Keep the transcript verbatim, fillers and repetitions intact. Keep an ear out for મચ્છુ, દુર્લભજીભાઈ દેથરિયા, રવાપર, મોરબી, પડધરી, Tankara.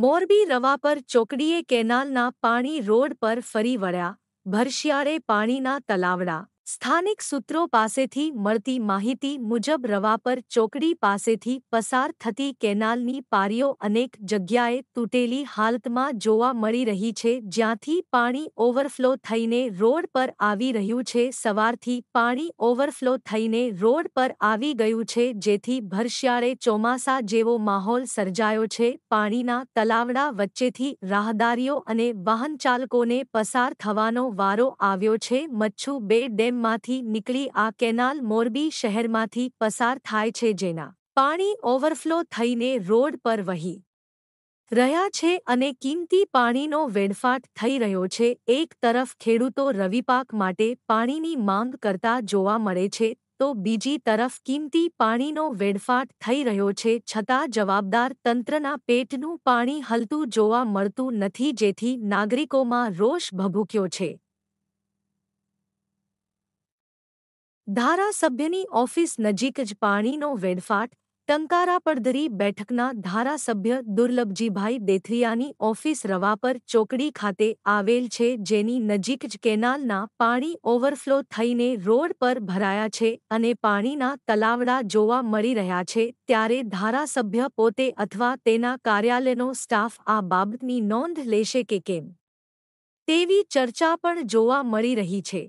મોરબી રવા પર ચોકડીએ કેનાલના પાણી રોડ પર ફરી વળ્યા, ભરશિયારે પાણીના તલાવડા। સ્થાનિક સૂત્રો પાસેથી મળતી માહિતી મુજબ રવા પર ચોકડી પાસેથી પસાર થતી કેનાલની પારીઓ અનેક જગ્યાએ તૂટેલી હાલતમાં જોવા મળી રહી છે, જ્યાંથી પાણી ઓવરફ્લો થઈને રોડ પર આવી રહ્યું છે। સવારથી પાણી ઓવરફ્લો થઈને રોડ પર આવી ગયું છે, જેથી ભરશિયારે ચોમાસા જેવો માહોલ સર્જાયો છે। પાણીના તલાવડા વચ્ચેથી રાહદારીઓ અને વાહનચાલકોને પસાર થવાનો વારો આવ્યો છે। મચ્છુ બે ડેમ माथी निकली आ केनाल मोरबी शहर माथी पसार थाय छे, जेना पाणी ओवरफ्लो थईने रोड पर वही રહ્યા છે અને કિંમતી પાણીનો વેડફાટ થઈ રહ્યો છે। એક તરફ ખેડૂતો રવિપાક માટે પાણીની માંગ કરતા જોવા મળે છે, તો બીજી તરફ કિંમતી પાણીનો વેડફાટ થઈ રહ્યો છે, છતાં જવાબદાર તંત્રના પેટનું પાણી હલતું જોવા મળતું નથી, જેથી નાગરિકોમાં રોષ ભભૂક્યો છે। धारासभ्यनी ऑफिस नजीक ज पाणीनो वेडफाट। टंकारा पड़धरी बैठकना धारासभ्य दुर्लभजीभाई देथरियानी ऑफिस रवापर चोकड़ी खाते आवेल छे, जेनी नजीक ज केनालना पाणी ओवरफ्लो थईने रोड पर भराया छे अने पाणीना तलावड़ा जोवा मळी रह्या छे। त्यारे धारासभ्य पोते अथवा तेना कार्यालयनो स्टाफ आ बाबतनी नोंध लेशे के केम, तेवी चर्चा पण जोवा मळी रही छे।